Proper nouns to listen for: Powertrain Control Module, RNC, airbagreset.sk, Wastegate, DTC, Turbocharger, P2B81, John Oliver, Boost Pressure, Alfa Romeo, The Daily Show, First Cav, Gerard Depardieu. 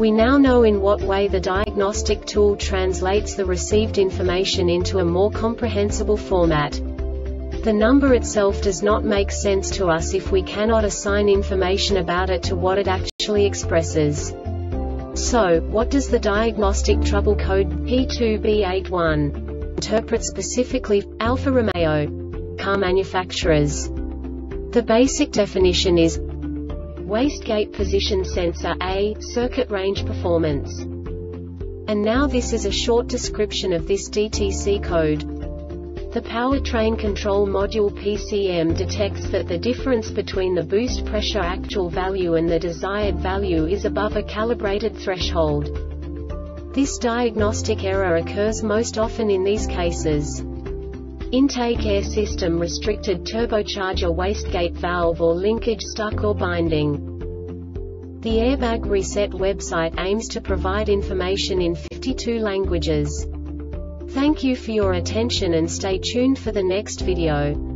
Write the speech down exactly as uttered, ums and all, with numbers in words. We now know in what way the diagnostic tool translates the received information into a more comprehensible format. The number itself does not make sense to us if we cannot assign information about it to what it actually expresses. So, what does the diagnostic trouble code P two B eight one interpret specifically for Alfa Romeo car manufacturers? The basic definition is Wastegate position sensor A, circuit range performance. And now this is a short description of this D T C code. The Powertrain Control Module P C M detects that the difference between the boost pressure actual value and the desired value is above a calibrated threshold. This diagnostic error occurs most often in these cases: intake air system restricted, turbocharger wastegate valve or linkage stuck or binding. The Airbag Reset website aims to provide information in fifty-two languages. Thank you for your attention and stay tuned for the next video.